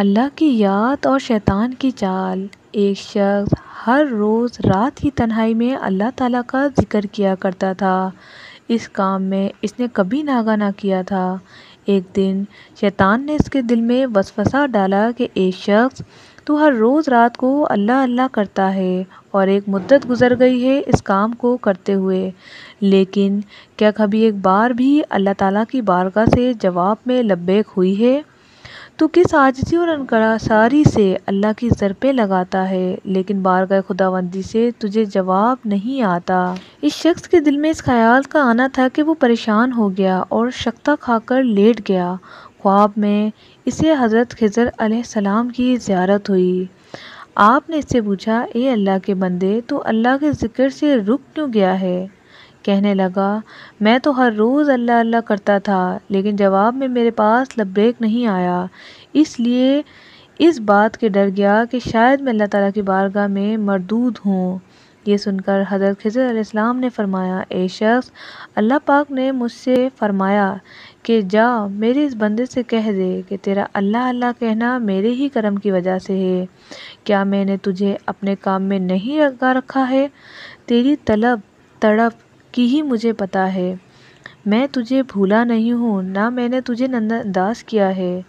अल्लाह की याद और शैतान की चाल। एक शख्स हर रोज़ रात की तन्हाई में अल्लाह ताला का जिक्र किया करता था। इस काम में इसने कभी नागा ना किया था। एक दिन शैतान ने इसके दिल में वसवसा डाला कि एक शख्स तो हर रोज़ रात को अल्लाह अल्लाह करता है और एक मुद्दत गुजर गई है इस काम को करते हुए, लेकिन क्या कभी एक बार भी अल्लाह ताला की बारगाह से जवाब में लब्बैक हुई है? तो किस आजिज़ी और अनकसारी से अल्लाह की ज़रपें लगाता है, लेकिन बारगाह खुदावंदी से तुझे जवाब नहीं आता। इस शख्स के दिल में इस ख्याल का आना था कि वो परेशान हो गया और शक्ता खाकर लेट गया। ख्वाब में इसे हज़रत खिज़र अलैहिस्सलाम की ज़ियारत हुई। आपने इससे पूछा, ए अल्लाह के बंदे, तो अल्लाह के ज़िक्र से रुक क्यों गया है? कहने लगा, मैं तो हर रोज़ अल्लाह अल्लाह करता था, लेकिन जवाब में मेरे पास लब्बैक नहीं आया, इसलिए इस बात के डर गया कि शायद मैं अल्लाह ताला की बारगाह में मरदूद हूँ। ये सुनकर हज़रत खिज़र अलैहिस्सलाम ने फरमाया, ए शख्स, अल्लाह पाक ने मुझसे फरमाया कि जा मेरे इस बंदे से कह दे कि तेरा अल्लाह अल्लाह कहना मेरे ही करम की वजह से है। क्या मैंने तुझे अपने काम में नहीं लगा रखा है? तेरी तलब तड़प की ही मुझे पता है। मैं तुझे भूला नहीं हूँ, ना मैंने तुझे नजरअंदाज किया है।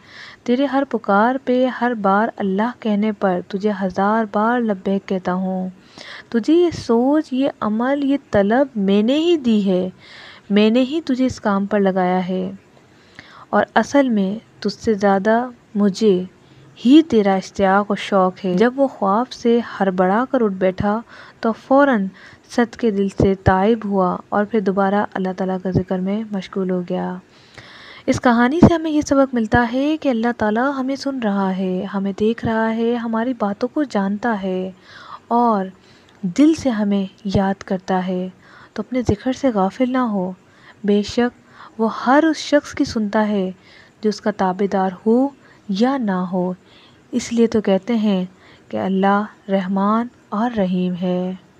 तेरे हर पुकार पे, हर बार अल्लाह कहने पर तुझे हज़ार बार लब्बैक कहता हूँ। तुझे ये सोच, ये अमल, ये तलब मैंने ही दी है, मैंने ही तुझे इस काम पर लगाया है और असल में तुझसे ज़्यादा मुझे ही तेरा इश्तियाक और शौक़ है। जब वो ख्वाब से हड़बड़ा कर उठ बैठा तो फ़ौरन सदके दिल से ताइब हुआ और फिर दोबारा अल्लाह ताला का जिक्र में मशगूल हो गया। इस कहानी से हमें यह सबक मिलता है कि अल्लाह ताला हमें सुन रहा है, हमें देख रहा है, हमारी बातों को जानता है और दिल से हमें याद करता है। तो अपने जिक्र से गाफिल ना हो। बेशक वो हर उस शख्स की सुनता है जो उसका ताबेदार हो या ना हो। इसलिए तो कहते हैं कि अल्लाह रहमान और रहीम है।